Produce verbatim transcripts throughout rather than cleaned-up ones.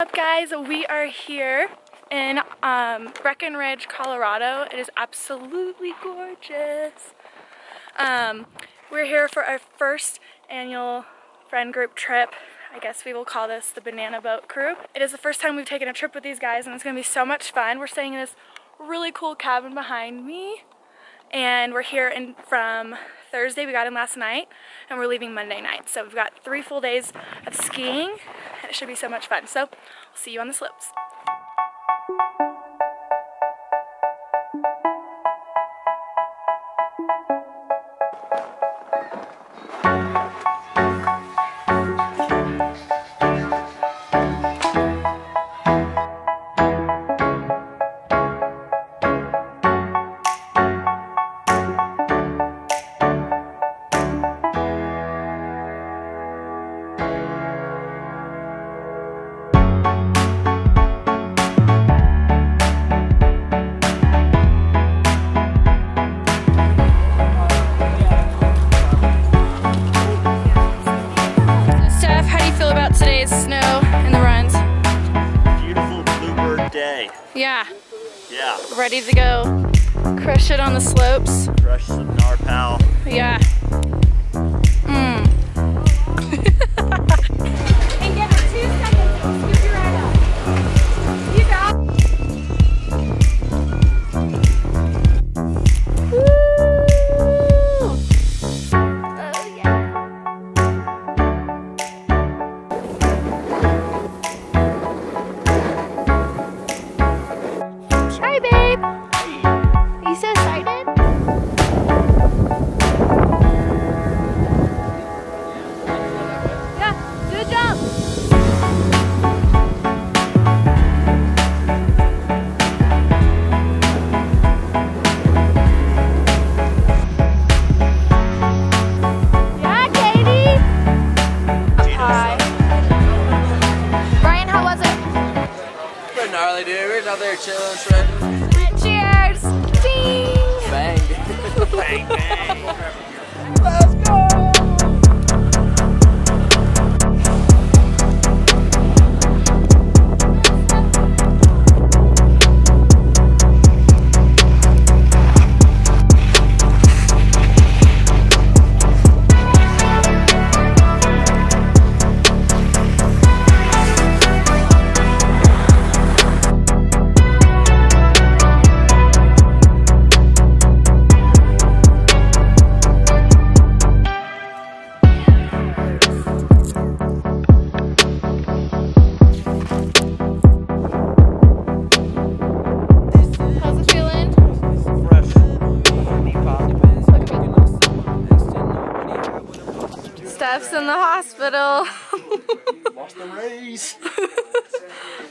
What's up guys, we are here in um, Breckenridge, Colorado. It is absolutely gorgeous. Um, we're here for our first annual friend group trip. I guess we will call this the Banana Boat Crew. It is the first time we've taken a trip with these guys and it's going to be so much fun. We're staying in this really cool cabin behind me and we're here in, from Thursday. We got in last night and we're leaving Monday night. So we've got three full days of skiing. It should be so much fun. So, I'll see you on the slopes. Yeah. Ready to go crush it on the slopes. Crush some narpal. Yeah. Mm. And give it two seconds and scoop your right up. You got it. Woo! Oh yeah. Hi, babe. Are you so excited? Yeah, do a jump. Yeah, Katie. Up high. Brian, how was it? Pretty gnarly, dude. We were out there chilling, shredding. Cheers! Ding! Bang! Bang, bang! Let's go! Steph's in the hospital. Lost the race.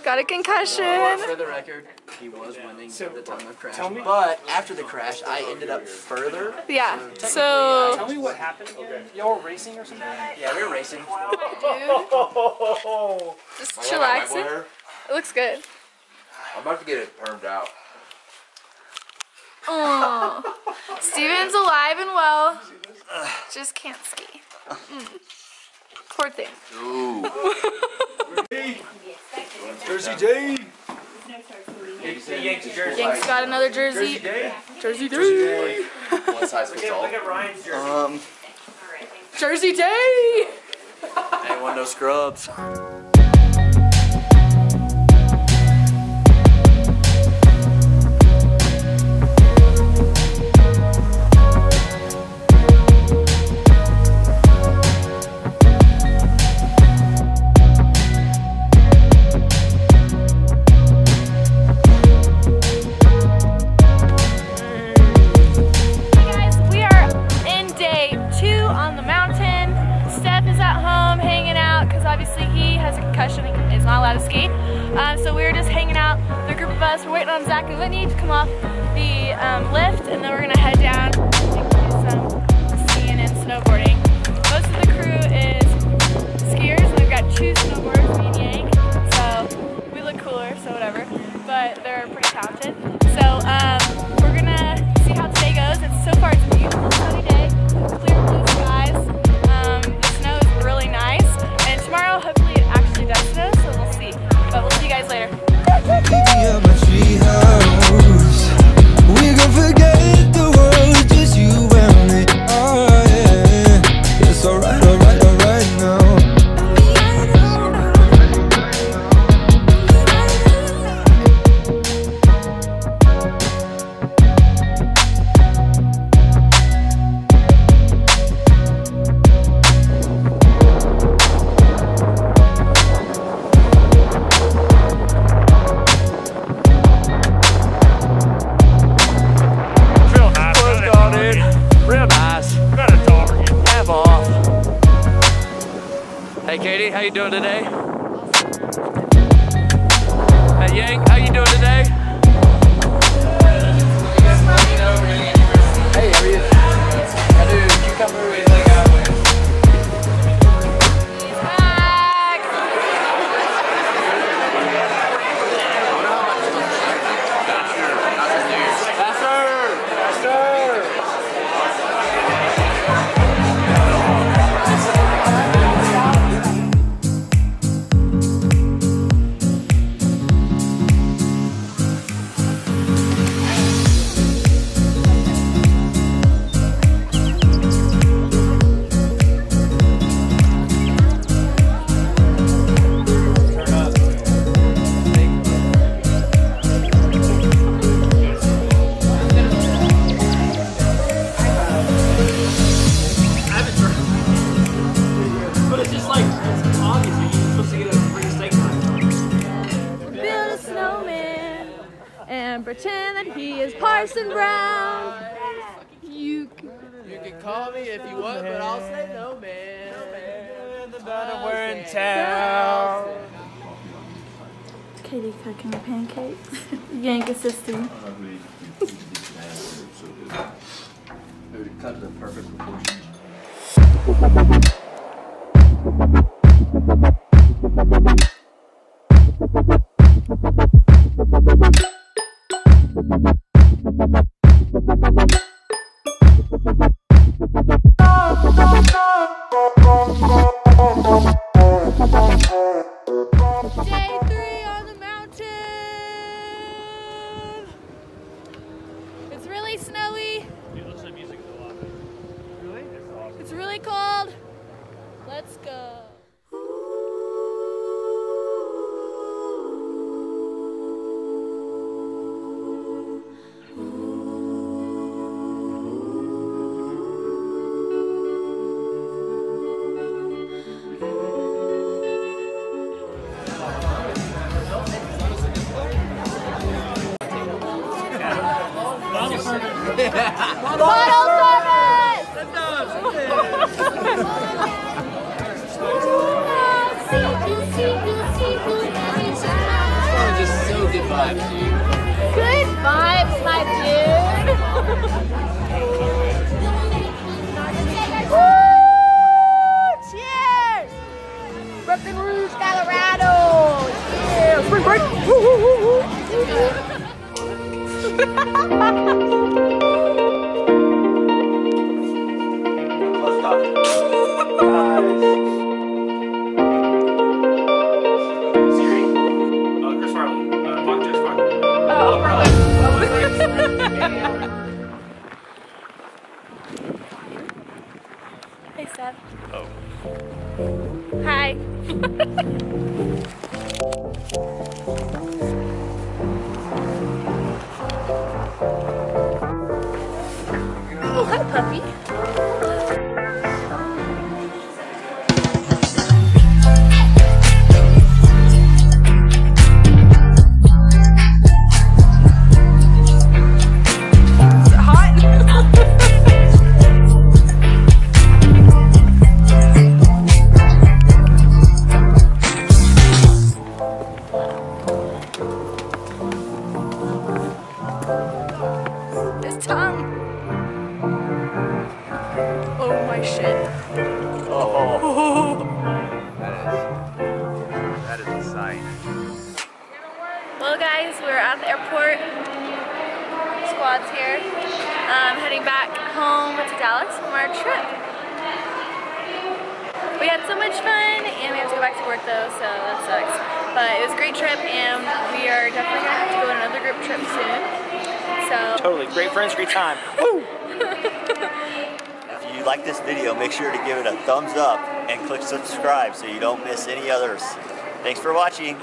Got a concussion. Uh, for the record, he was winning at the time of crash. But after the crash, I ended up further. Yeah. So. so tell me what happened again. Y'all were racing or something? Yeah, we were racing. Dude. Just chillaxing. It looks good. I'm about to get it permed out. Oh. Steven's alive and well. Just can't ski. Mm. Poor thing. Ooh. Jersey Day. Yanks got another jersey. Jersey Day. Jersey Day. One size fits all. Look at Ryan's jersey. Um. Jersey Day. Anyone know scrubs? Is not allowed to ski, uh, so we were just hanging out. The group of us, we're waiting on Zach and Whitney to come off the um, lift, and then we're gonna head down and do some skiing and snowboarding. Most of the crew is skiers, and we've got two snowboarders, me and Yank. So we look cooler, so whatever. But they're pretty talented. So um, we're gonna see how today goes. It's so far it's a beautiful sunny day, clear blue skies. Um, the snow is really nice, and tomorrow hopefully it actually does snow, so we'll see. But you doing today? Hey Yang, how you doing today? Hey, how are you? I do cucumber with like a... He's back! Faster! Faster! Pretend that he is Parson Brown. You can, you can call me if you want, but I'll say no, man. No, man. We're in town. Katie cooking the pancakes. Yank assisting. Cut the perfect proportions. Breckenridge, Colorado. Yeah, spring break. Woo, woo, woo, woo. Siri, uh, Chris Farley, uh, Mark Jackson, Mark. Oh, Farley. Hey, Seth. Oh. Hi. Oh, hi, puppy. Give it a thumbs up and click subscribe so you don't miss any others. Thanks for watching.